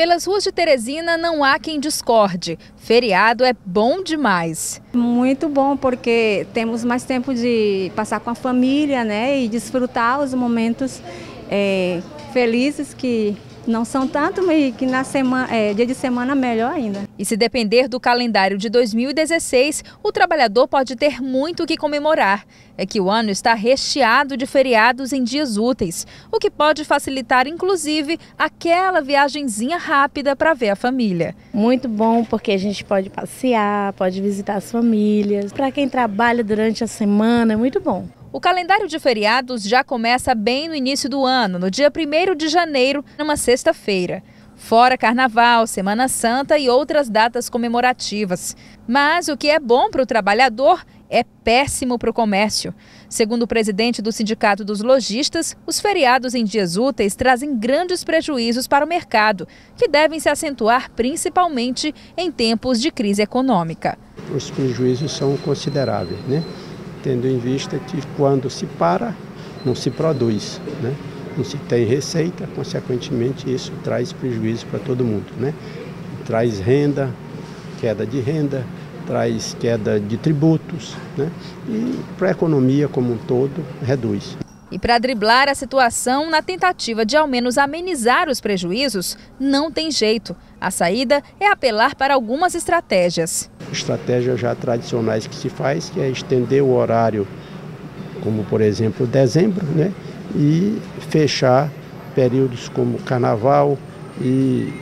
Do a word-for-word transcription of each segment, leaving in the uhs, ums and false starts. Pelas ruas de Teresina não há quem discorde. Feriado é bom demais. Muito bom, porque temos mais tempo de passar com a família, né, e desfrutar os momentos é, felizes que... não são tanto, mas que na semana, é, dia de semana melhor ainda. E se depender do calendário de dois mil e dezesseis, o trabalhador pode ter muito o que comemorar. É que o ano está recheado de feriados em dias úteis, o que pode facilitar, inclusive, aquela viagenzinha rápida para ver a família. Muito bom, porque a gente pode passear, pode visitar as famílias. Para quem trabalha durante a semana, é muito bom. O calendário de feriados já começa bem no início do ano, no dia primeiro de janeiro, numa sexta-feira. Fora Carnaval, Semana Santa e outras datas comemorativas. Mas o que é bom para o trabalhador é péssimo para o comércio. Segundo o presidente do Sindicato dos Lojistas, os feriados em dias úteis trazem grandes prejuízos para o mercado, que devem se acentuar principalmente em tempos de crise econômica. Os prejuízos são consideráveis, né? Tendo em vista que quando se para, não se produz, né? Não se tem receita, consequentemente isso traz prejuízo para todo mundo, né? Traz renda, queda de renda, traz queda de tributos, né? E para a economia como um todo, reduz. E para driblar a situação, na tentativa de ao menos amenizar os prejuízos, não tem jeito. A saída é apelar para algumas estratégias. Estratégias já tradicionais que se faz, que é estender o horário, como por exemplo dezembro, né? E fechar períodos como Carnaval e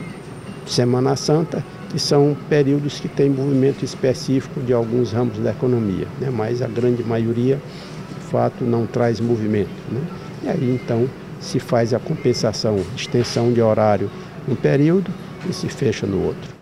Semana Santa, que são períodos que têm movimento específico de alguns ramos da economia, né? Mas a grande maioria fato não traz movimento, né? E aí então se faz a compensação, extensão de horário num período e se fecha no outro.